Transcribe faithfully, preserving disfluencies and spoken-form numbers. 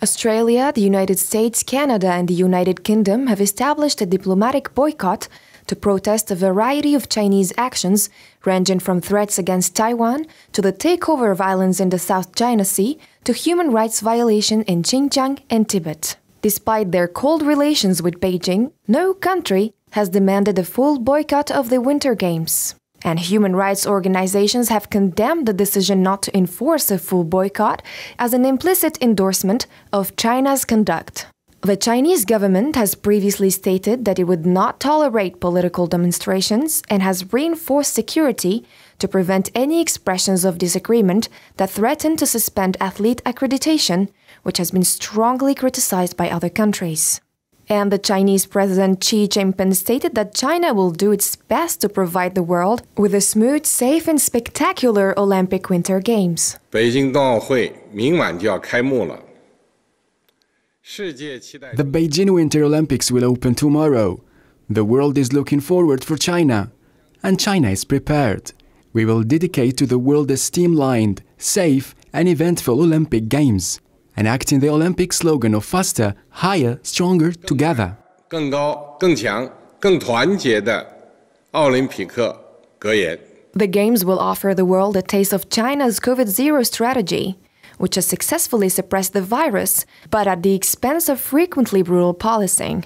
Australia, the United States, Canada and the United Kingdom have established a diplomatic boycott to protest a variety of Chinese actions, ranging from threats against Taiwan to the takeover of islands in the South China Sea to human rights violations in Xinjiang and Tibet. Despite their cold relations with Beijing, no country has demanded a full boycott of the Winter Games. And human rights organizations have condemned the decision not to enforce a full boycott as an implicit endorsement of China's conduct. The Chinese government has previously stated that it would not tolerate political demonstrations and has reinforced security to prevent any expressions of disagreement that threaten to suspend athlete accreditation, which has been strongly criticized by other countries. And the Chinese President Xi Jinping stated that China will do its best to provide the world with a smooth, safe and spectacular Olympic Winter Games. The Beijing Winter Olympics will open tomorrow. The world is looking forward for China, and China is prepared. We will dedicate to the world a streamlined, safe and eventful Olympic Games, enacting the Olympic slogan of faster, higher, stronger, together. The Games will offer the world a taste of China's COVID zero strategy, which has successfully suppressed the virus, but at the expense of frequently brutal policing.